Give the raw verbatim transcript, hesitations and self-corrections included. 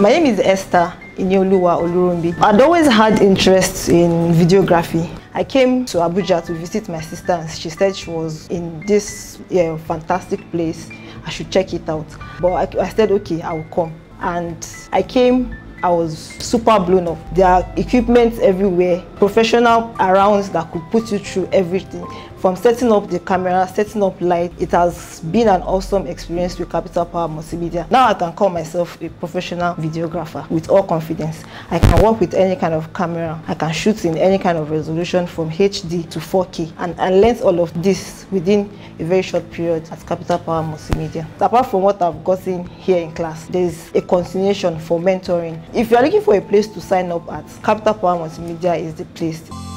My name is Esther Inyoluwa Olurumbi. I'd always had interest in videography. I came to Abuja to visit my sister and she said she was in this yeah, fantastic place. I should check it out. But I, I said, okay, I will come. And I came, I was super blown up. There are equipment everywhere, professional arounds that could put you through everything. From setting up the camera, setting up light, it has been an awesome experience with Capital Power Multimedia. Now I can call myself a professional videographer with all confidence. I can work with any kind of camera. I can shoot in any kind of resolution from H D to four K. And I learned all of this within a very short period at Capital Power Multimedia. Apart from what I've gotten here in class, there's a continuation for mentoring. If you're looking for a place to sign up at, Capital Power Multimedia is the place.